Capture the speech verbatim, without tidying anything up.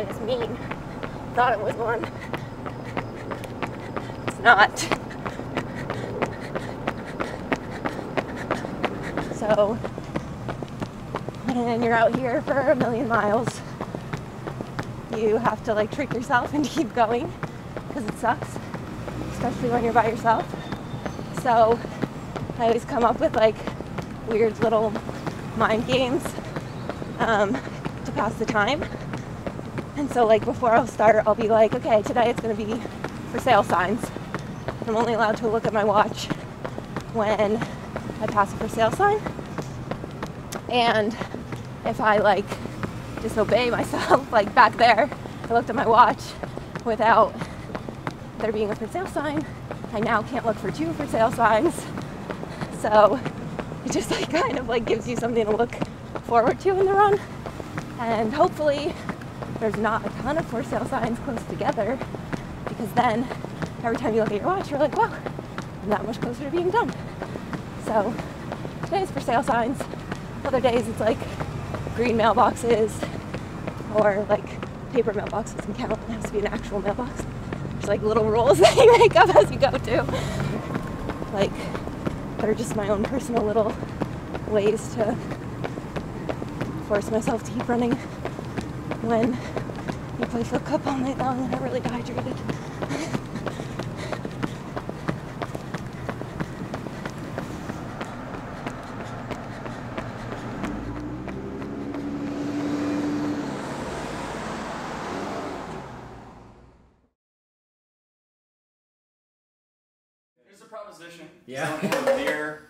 sign is mean. Thought it was one. It's not. So, when you're out here for a million miles, you have to like trick yourself and keep going because it sucks, especially when you're by yourself. So I always come up with like weird little mind games um, to pass the time. And so like before I'll start, I'll be like, okay, today it's going to be for sale signs. I'm only allowed to look at my watch when I pass a for sale sign. And if I like disobey myself, like back there, I looked at my watch without there being a for sale sign. I now can't look for two for sale signs. So it just like kind of like gives you something to look forward to in the run. And hopefully there's not a ton of for sale signs close together, because then every time you look at your watch, you're like, wow, I'm that much closer to being done. So today's for sale signs. Other days it's like green mailboxes or like paper mailboxes and count. It has to be an actual mailbox. There's like little rules that you make up as you go to. Like, they're just my own personal little ways to force myself to keep running when you play flip cup all night long and I'm really dehydrated. Proposition. Yeah. Someone near